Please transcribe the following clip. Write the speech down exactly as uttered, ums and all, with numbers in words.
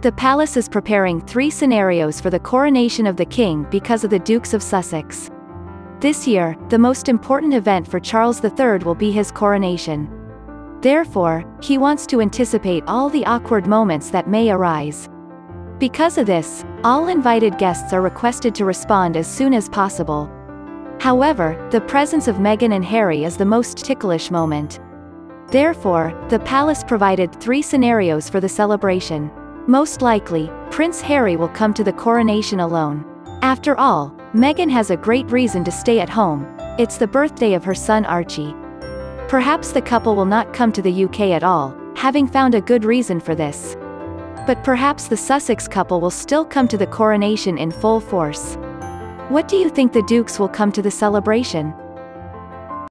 The palace is preparing three scenarios for the coronation of the king because of the Dukes of Sussex. This year, the most important event for Charles the third will be his coronation. Therefore, he wants to anticipate all the awkward moments that may arise. Because of this, all invited guests are requested to respond as soon as possible. However, the presence of Meghan and Harry is the most ticklish moment. Therefore, the palace provided three scenarios for the celebration. Most likely, Prince Harry will come to the coronation alone. After all, Meghan has a great reason to stay at home. It's the birthday of her son Archie. Perhaps the couple will not come to the U K at all, having found a good reason for this. But perhaps the Sussex couple will still come to the coronation in full force. What do you think the Dukes will come to the celebration?